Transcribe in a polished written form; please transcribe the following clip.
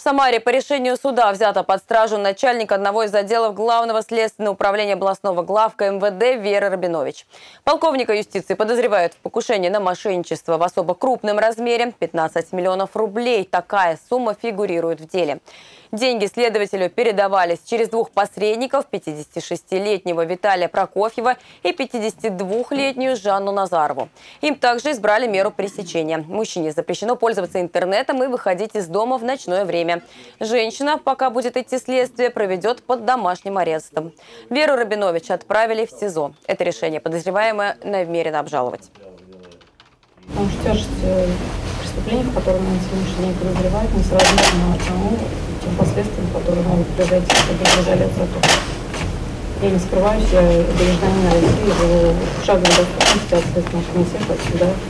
В Самаре по решению суда взята под стражу начальник одного из отделов Главного следственного управления областного главка МВД Вера Рабинович. Полковника юстиции подозревают в покушении на мошенничество в особо крупном размере – 15 миллионов рублей. Такая сумма фигурирует в деле. Деньги следователю передавались через двух посредников – 56-летнего Виталия Прокофьева и 52-летнюю Жанну Назарову. Им также избрали меру пресечения. Мужчине запрещено пользоваться интернетом и выходить из дома в ночное время. Женщина, пока будет идти следствие, проведет под домашним арестом. Веру Рабинович отправили в СИЗО. Это решение подозреваемая намерена обжаловать. Потому что тяжесть преступления, в котором на сегодняшний день подозревают, несоразмерно тому, тем последствиям, которые могут произойти, которые бежали от затока. Я не скрываюсь, я гражданин России, шагом доступности от Следственного комитета, от суда.